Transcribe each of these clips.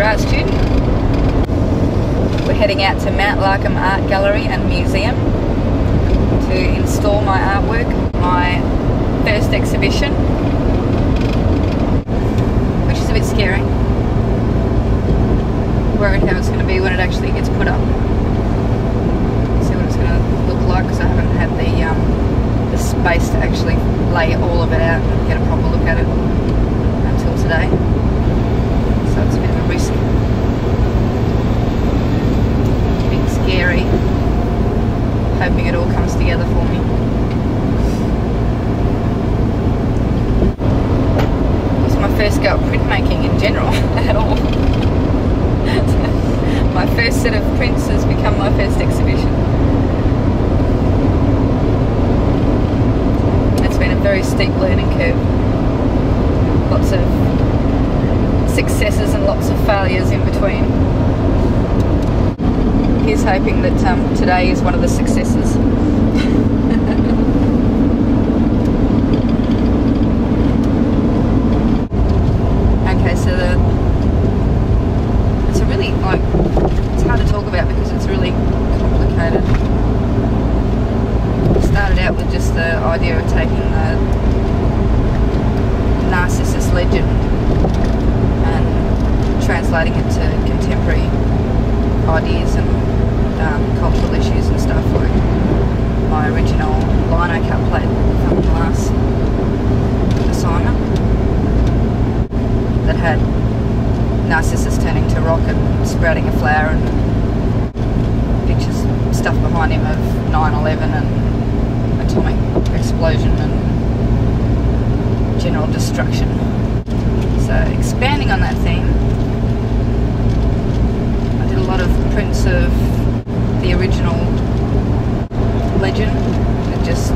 your art student. We're heading out to Mount Larcom Art Gallery and Museum to install my artwork, my first exhibition, which is a bit scary. Worried how it's going to be when it actually gets put up. See what it's going to look like, because I haven't had the space to actually lay all of it out and get a proper look at it until today. So it's a bit of a risk. A bit scary. Hoping it all comes together for me. It's my first go at printmaking in general at all. My first set of prints has become my first exhibition. Very steep learning curve. Lots of successes and lots of failures in between. Here's hoping that today is one of the successes. Okay, so it's a really, like, it's hard to talk about because it's really complicated. I started out with just the idea of taking the Narcissus legend and translating it to contemporary ideas and cultural issues and stuff, like my original lino cut plate from the last assignment that had Narcissus turning to rock and sprouting a flower, and pictures, stuff behind him of 9/11 and atomic explosion and general destruction. So expanding on that theme, I did a lot of prints of the original legend, just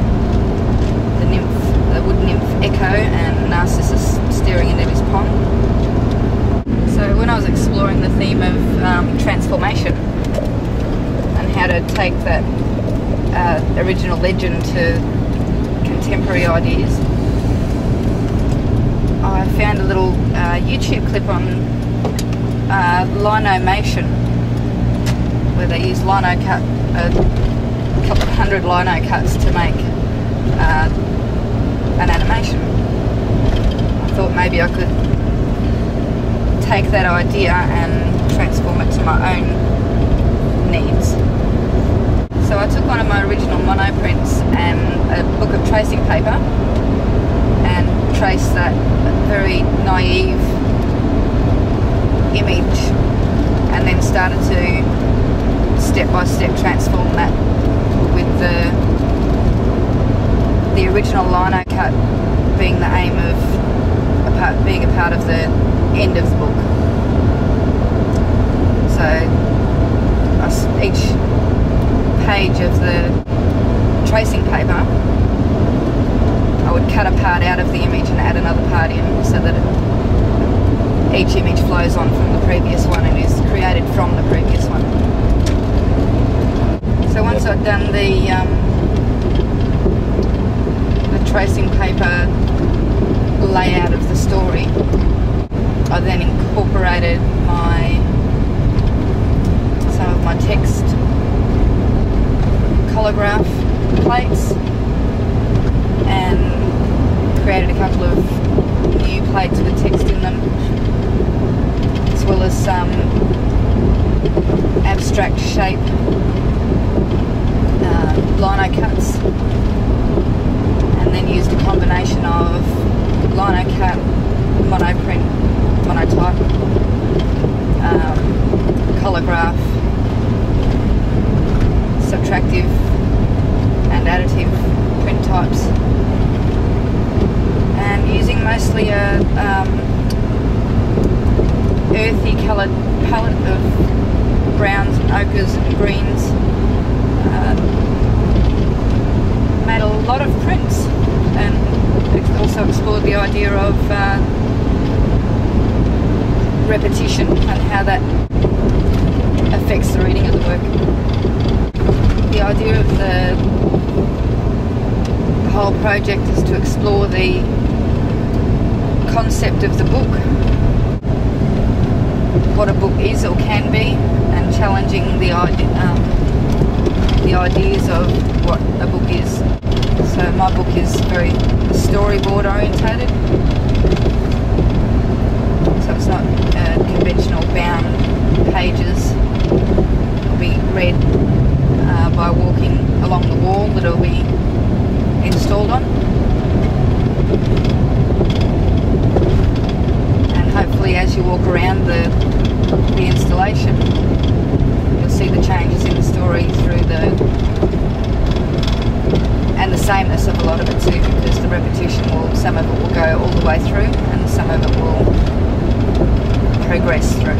the nymph, the wood nymph Echo and Narcissus staring into his pond. So when I was exploring the theme of transformation and how to take that original legend to contemporary ideas, I found a little YouTube clip on Linomation, where they use lino cut, a couple of hundred lino cuts to make an animation. I thought maybe I could take that idea and transform it to my own needs. So I took one of my original mono prints and a book of tracing paper and traced that very naive image, and then started to step by step transform that with the original lino cut being the aim of being a part of the end of the book. So each page of the tracing paper, I would cut a part out of the image and add another part in, so that each image flows on from the previous one and is created from the previous one. So once I'd done the tracing paper layout of the story, I then incorporated some of my text holograph plates and created a couple of new plates with text in them, as well as some abstract shape lino cuts, and then used a combination of lino cut, monoprint, monotype, holograph, subtractive and additive print types, and using mostly a earthy coloured palette of browns and ochres and greens. Made a lot of prints, and also explored the idea of repetition and how that affects the reading of the work. The idea of the whole project is to explore the concept of the book what a book is or can be, and challenging the ideas of what a book is. So my book is very storyboard orientated, so it's not conventional bound pages. It'll be read by walking along the wall that it'll be installed on, and hopefully as you walk around the installation you'll see the changes in the story through the sameness of a lot of it too, because the repetition will, some of it will go all the way through and some of it will progress through.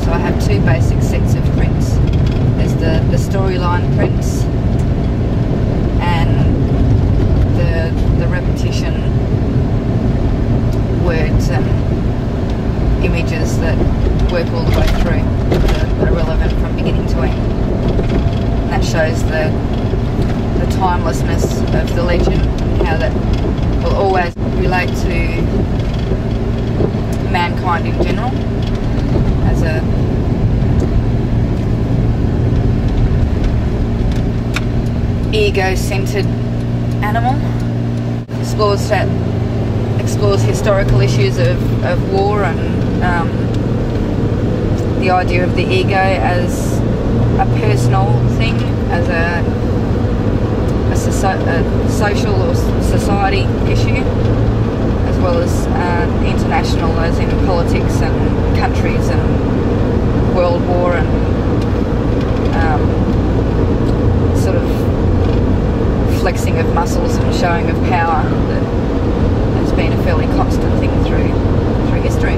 So I have two basic sets of prints. There's the storyline prints and the repetition words and images that work all the way through, that are relevant from beginning to end. And that shows the timelessness of the legend, and how that will always relate to mankind in general as an ego-centred animal. Explores historical issues of war and the idea of the ego as a personal thing, as a social or society issue, as well as international, as in politics and countries and world war and sort of flexing of muscles and showing of power that has been a fairly constant thing through history.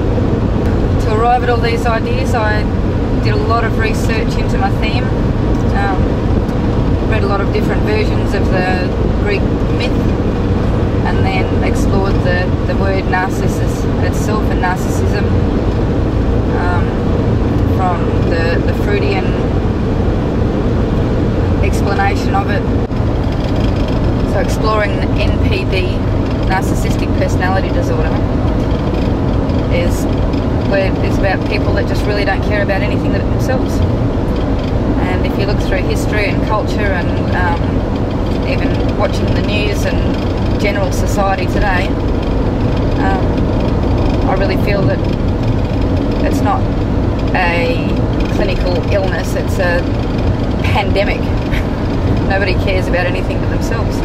To arrive at all these ideas, I did a lot of research into my theme. Read a lot of different versions of the Greek myth, and then explored the word Narcissus itself and narcissism from the Freudian explanation of it. So exploring the NPD, narcissistic personality disorder, is about people that just really don't care about anything but themselves. And if you look through history and culture and even watching the news and general society today, I really feel that it's not a clinical illness, it's a pandemic. Nobody cares about anything but themselves.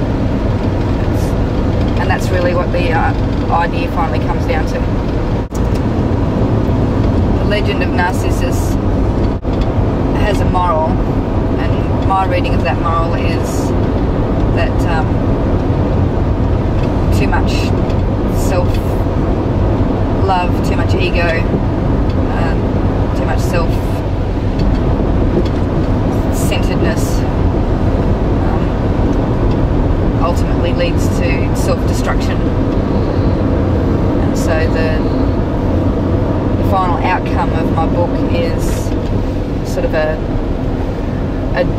And that's really what the idea finally comes down to. The legend of Narcissus has a moral, and my reading of that moral is that too much self-love, too much ego, too much self-centeredness ultimately leads to self-destruction, and so the final outcome of my book is sort of a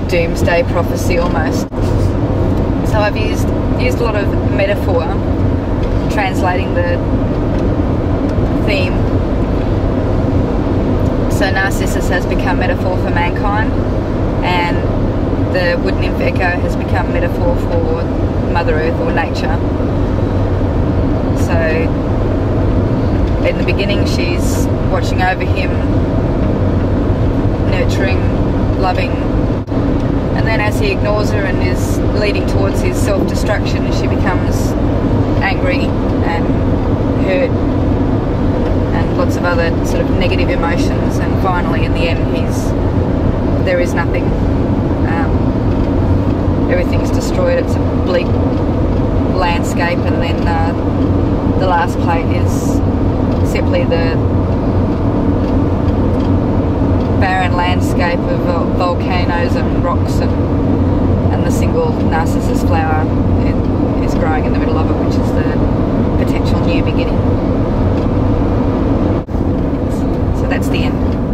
doomsday prophecy almost. So I've used a lot of metaphor, translating the theme. So Narcissus has become metaphor for mankind, and the wood nymph Echo has become metaphor for Mother Earth or nature. So in the beginning she's watching over him, nurturing, loving, and then as he ignores her and is leading towards his self-destruction, she becomes angry and hurt and lots of other sort of negative emotions, and finally in the end there is nothing. Everything's destroyed, it's a bleak landscape, and then the last plate is simply the barren landscape of volcanoes and rocks, and the single narcissus flower is growing in the middle of it, which is the potential new beginning. So that's the end.